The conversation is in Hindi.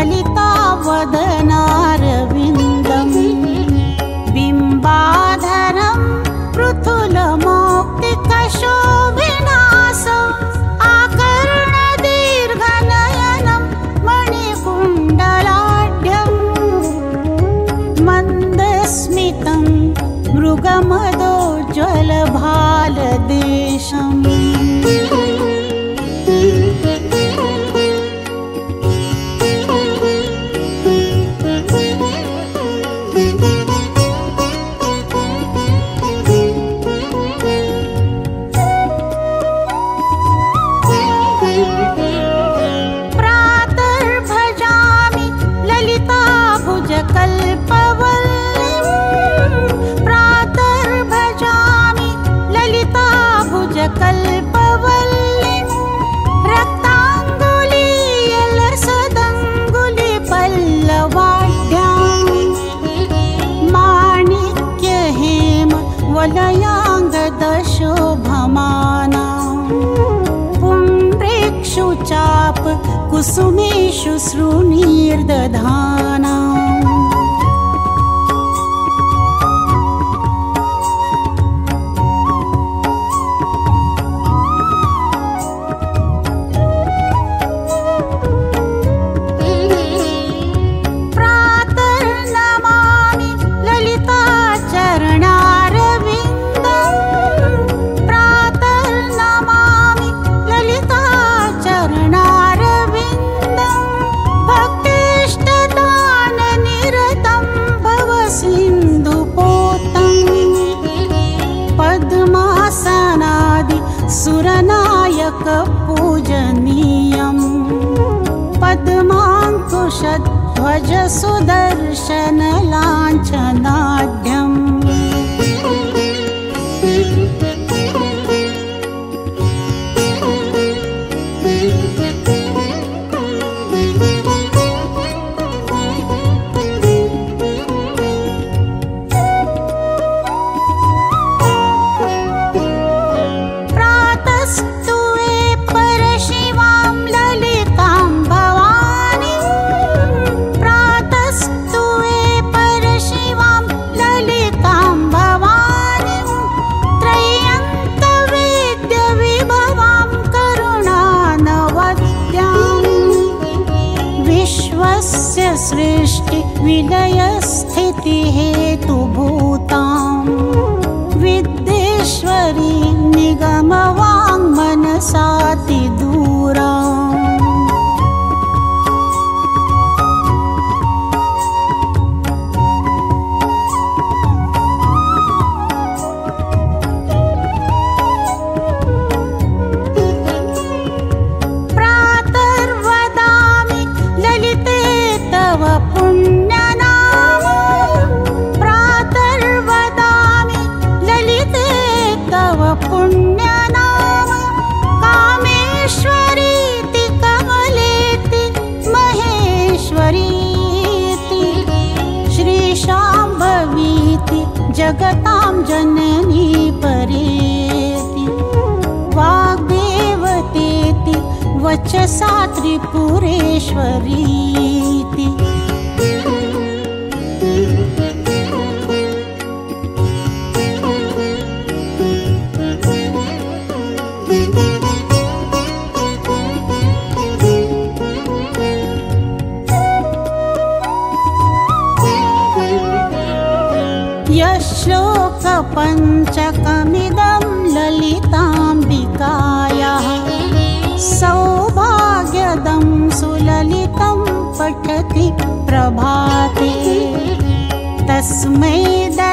ललिता वदनारविन्दं बिम्बाधरं पृथुलमौक्तिकशोभिनाशं आकर्णदीर्घनयनं मणिकुण्डलाढ्यं मन्दस्मितं मृगमदोज्ज्वलभालदेशम् कुसुमेषु श्रुनिर्दधाना पूजनीयम् पद्माङ्कुशध्वज सुदर्शन लाञ्छनाढ्यम् जगतां जननी परेति वाग्देवतेति वचसा त्रिपुरेश्वरीति पञ्चकमिदं ललिताम्बिकायाः सौभाग्यदं सुललितं पठति प्रभाते तस्मै